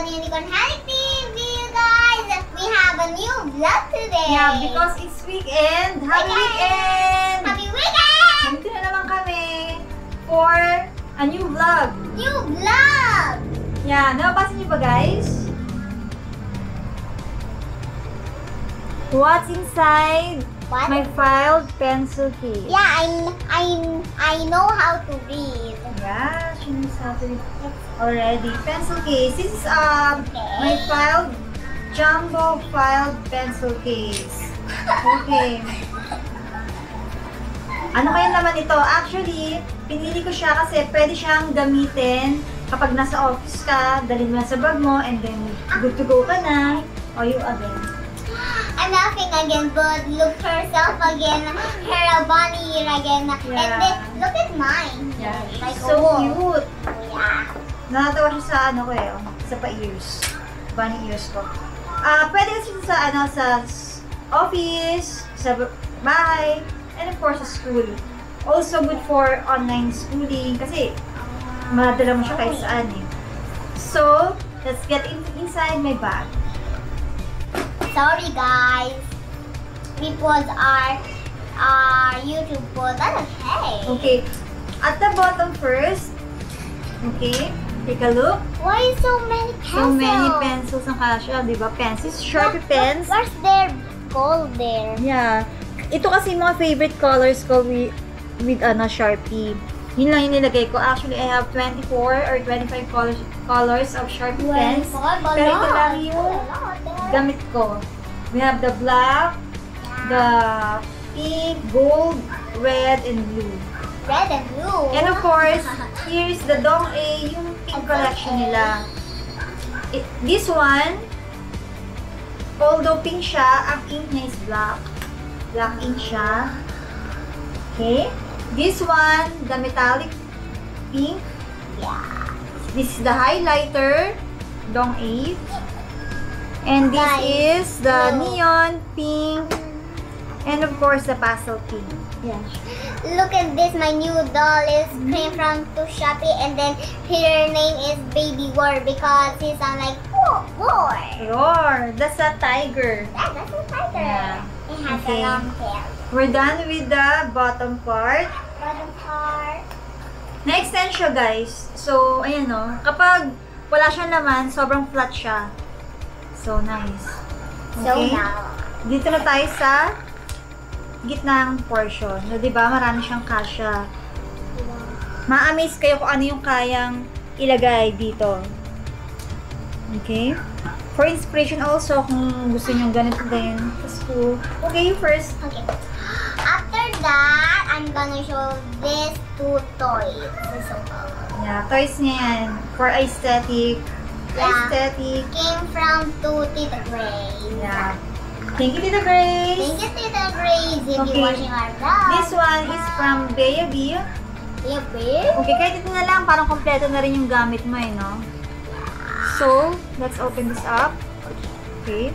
the Unicorn Happy TV, guys. We have a new vlog today. Yeah, because it's weekend. Happy weekend! Happy weekend! Nandito na naman kami for a new vlog. New vlog! Yeah, napapansin niyo ba, guys? What's inside my filed pencil case? Yeah, I know how to read. Yeah, she knows how to read already. Pencil case. This is my filed jumbo filed pencil case. Okay. Ano kaya naman ito? Actually, pinili ko siya kasi pwede siyang gamitin kapag nasa office ka, dalhin mo sa bag mo, and then good to go ka na. Or you again. I'm laughing again, but look herself again, her bunny again, yeah. And then look at mine. Yeah, she's like, so cute. Yeah. Natatawa siya sa ano ko eh, sa pa-ears, bunny ears ko. Pwede siya sa ano sa office, sa bahay, and of course sa school. Also good for online schooling kasi madala mo siya kahit saan eh. So let's get inside my bag. Sorry guys, we paused our YouTube pause. That's okay. Okay, at the bottom first. Okay, take a look. Why so many pencils? So many pencils ang kasya, di ba? Pencils, Sharpie pens. What's their gold there? Yeah, ito kasi mga favorite colors ko with Sharpie. Yun lang yung nilagay ko. Actually, I have 24 or 25 colors of Sharpie pens. Pero ito lang yung gamit ko. We have the black, the pink, gold, red, and blue. Red and blue? And of course, here's the Dong-A, yung pink collection nila. This one, although pink siya, ang ink niya is black. Black ink siya. Okay? This one, the metallic pink. Yeah. This is the highlighter, Dong-A. And this is the neon pink, and of course the pastel pink. Yeah. Look at this, my new doll is came from to Shopee, and then her name is Baby Roar because he sounds like roar. Roar. That's a tiger. Yeah, that's a tiger. Yeah. It has a long tail. We're done with the bottom part. Bottom part. Next extension, guys. So ayan no. Kapag wala siyang laman, sobrang flat siya. So nice. Okay. So now, dito na tayo sa gitna ng portion. So, di ba? Marami siyang kasya. Ma-amaze kayo kung ano yung kayang ilagay dito. Okay? For inspiration also, kung gusto nyo ganito din sa school. Okay, first. Okay. After that, I'm gonna show these two toys. Yeah, toys niya yan. For aesthetic. Yeah. Aesthetic. Came from to Tita Grace. Yeah. Thank you, Tita Grace. Thank you, Tita Grace. If you're watching our vlog. This one is from Bea B. Bea B? Okay, kahit ito na lang. Parang kompleto na rin yung gamit mo eh, no? So, let's open this up. Okay.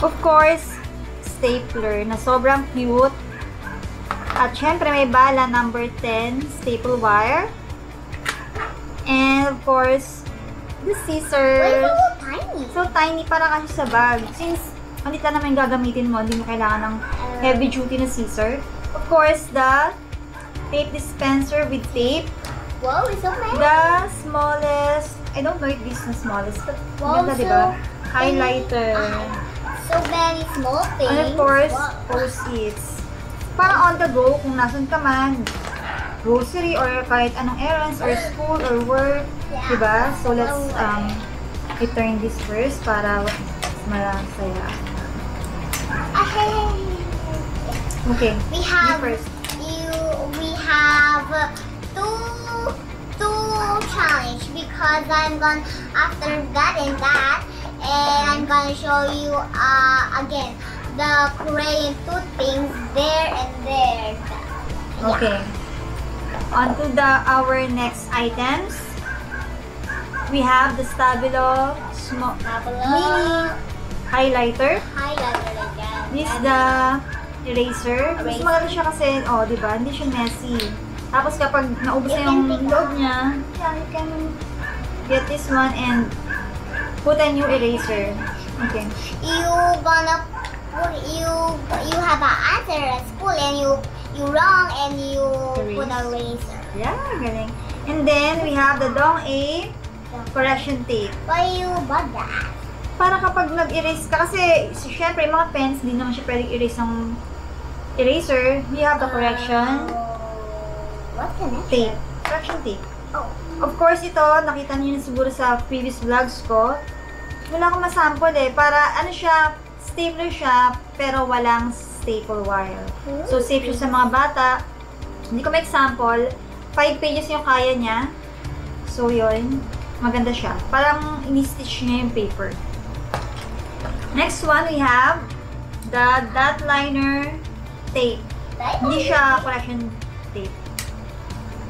Of course, stapler na sobrang cute. At syempre may bala number 10 staple wire. And of course, the scissors. Why so tiny? So tiny, para kasi sa bag. Since, malit na naman gagamitin mo, hindi mo kailangan ng heavy duty na scissor. Of course, the tape dispenser with tape. Wow, it's so nice. The smallest, I don't know if this is the smallest, but wow, ganda, so diba? Highlighter. So very small things. And of course, post-its. Parang on the go, kung nasan ka man. Grocery or kahit anong errands or school or work, yeah. Diba? So let's return this first para masaya. Okay. We have first. We have two challenge because I'm gonna after that and that, and I'm gonna show you again the crayon two things there and there. Yeah. Okay. On to our next items, we have the Stabilo mini highlighter. This is the eraser. Mas maganda siya kasi, oh, di ba? Hindi siya messy. Tapos kapag naubos na yung log niya, you can get this one and Put a new eraser. Okay. You have another spoon and you roll and you put a eraser. Yeah, galing. And then we have the Dong-A correction tape. Why you bought that? Para kapag nag-erase ka kasi syempre mga pens hindi naman siya pwedeng erase ng eraser. We have the correction. What connection? Tape. Correction tape. Oh. Of course, ito, nakita niyo na siguro sa previous vlogs ko. Wala akong masample eh. Para, ano siya, stapler siya, pero walang staple wire. So, safe siya sa mga bata. Hindi ko ma-example. 5 pages yung kaya niya. So, yun. Maganda siya. Parang in-stitch niya yung paper. Next one, we have the dot liner tape. Hindi siya correction tape.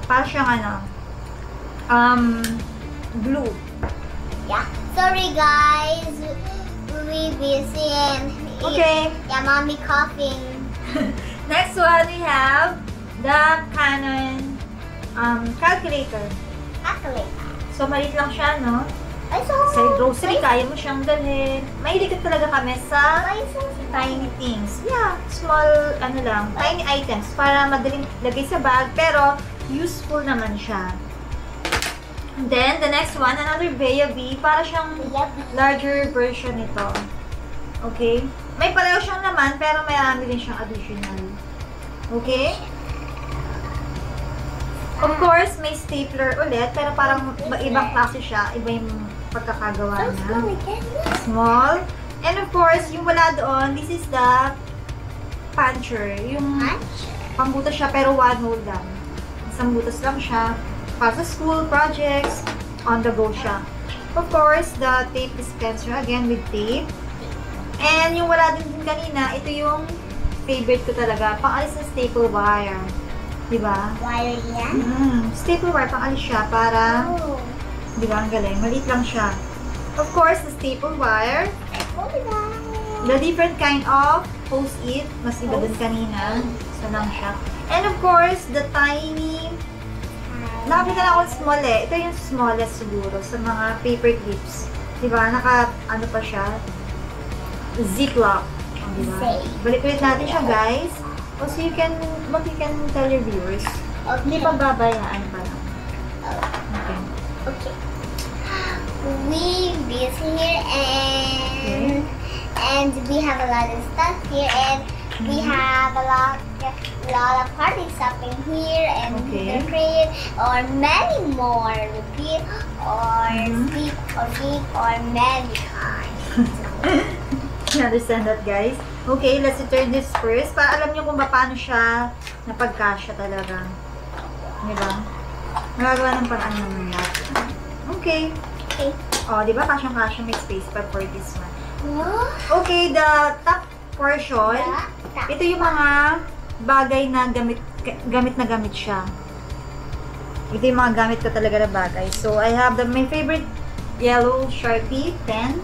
Para siyang ano, blue. Yeah. Sorry guys, we busy and okay. Yeah, mommy coughing. Next one we have the Canon calculator. Calculator. So maliit lang siya, no? Ay, so, sa grocery kaya mo siyang dalhin. Mahilig talaga kami sa tiny things. Yeah, small ano lang, tiny items para madaling lagay sa bag pero useful naman siya. And then, the next one, another baby. Para siyang larger version nito. Okay? May pareho siyang naman, pero mayroon din siyang additional. Okay? Of course, may stapler ulit, pero parang ibang klase siya. Iba yung pagkakagawa niya. Small. And of course, yung wala doon, this is the puncher. Yung pambutas siya, pero one hole lang. Isang butas lang siya. Para sa school projects, on the go siya. Of course, the tape dispenser, again with tape. And yung wala din kanina, ito yung favorite ko talaga, pang-alis na staple wire. Diba? Wire yan? Staple wire, pang-alis siya para, diba, ang galing, maliit lang siya. Of course, the staple wire. The different kind of post-it, mas iba din kanina. So lang siya. And of course, the tiny, nakapita na ako small eh. Ito yung smallest siguro sa mga paper clips. Diba? Naka, ano pa siya? Ziplock. Diba? Balik-ulit natin siya, guys. O so you can tell your viewers. Okay. Hindi pa babayaan pa lang. Okay. Okay. We busy here and we have a lot of stuff here and we have a lot of parties happening here and repeat or many more repeat or sleep or many times. You understand that, guys? Okay, let's return this first para alam niyo kung paano siya napagkasya talaga. Diba? Nagagawa ng paraan naman natin. Okay. Okay. O, diba? Kasyang-kasyang may space pa for this one. Okay, the top portion. Ito yung mga bagay na gamit siya. Ito yung mga gamit ko talaga na bagay. So, I have my favorite yellow Sharpie pen.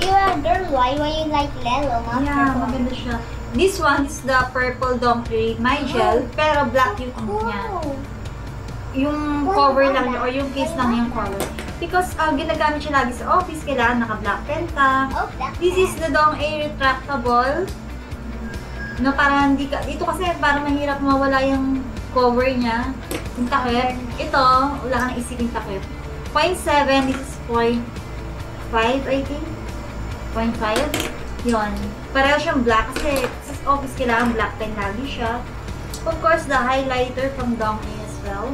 You are girl, why you like yellow? Yeah, maganda siya. This one is the purple Dong-A, my gel, pero black yung ink niya. Yung cover lang niya, or yung case lang yung cover. Because ginagamit siya lagi sa office, kailangan naka-black pen ka. This is the Dong-A retractable. No, parang hindi ka, ito kasi parang mahirap mawala yung cover niya, yung takip. Ito, wala kang isip yung takip. 0.7, this is 0.5, I think. 0.5, yun. Pareho siyang black kasi sa office kailangan black pen lagi siya. Of course, the highlighter from Dong-A as well.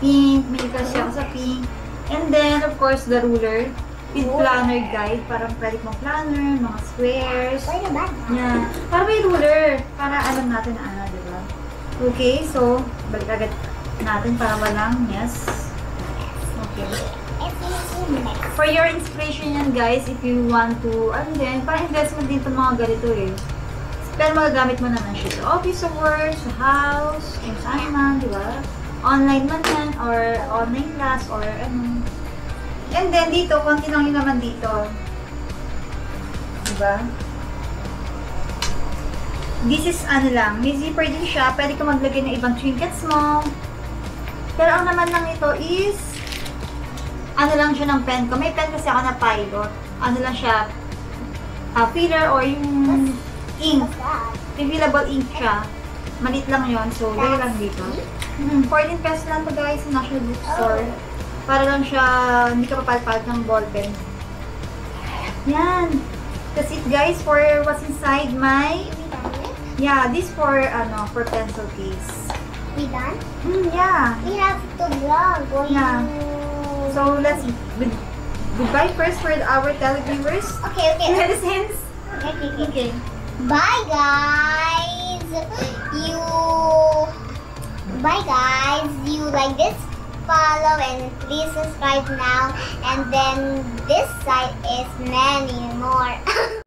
Pink, may kasi ako sa pink. And then, of course, the ruler. With planner guide, parang pwede mong planner, mga squares. Pwede ba? Yeah. Para may ruler. Para alam natin na ano, diba? Okay, so, balik agad natin para walang yes. Okay. For your inspiration yan, guys, if you want to, ano din, para investment din itong mga ganito eh. Pero magagamit mo naman siya sa office of work, sa house, kung saan man, diba? Online man yan, or online class, or ano. And then, dito, konti lang yun naman dito. Diba? This is, ano lang, may zipper din siya. Pwede ka maglagay ng ibang trinkets mo. Pero ang naman lang ito is ano lang siya ng pen ko. May pen kasi ako na Pilot. Ano lang siya, filler or yung ink. Refillable ink siya. Malit lang yon, so yun lang dito. 14 pesos lang to guys sa National Book Store. Para lang siya, hindi ka papalpalit ng ballpen. Yan. That's it guys for what's inside my... Yeah, this for, for pencil case. We done? Yeah. We have to vlog. Yeah. So let's goodbye first for our televiewers. Okay, okay. Medicines. Okay, okay, okay. Bye guys. You like this, follow and please subscribe now, and then this side is many more.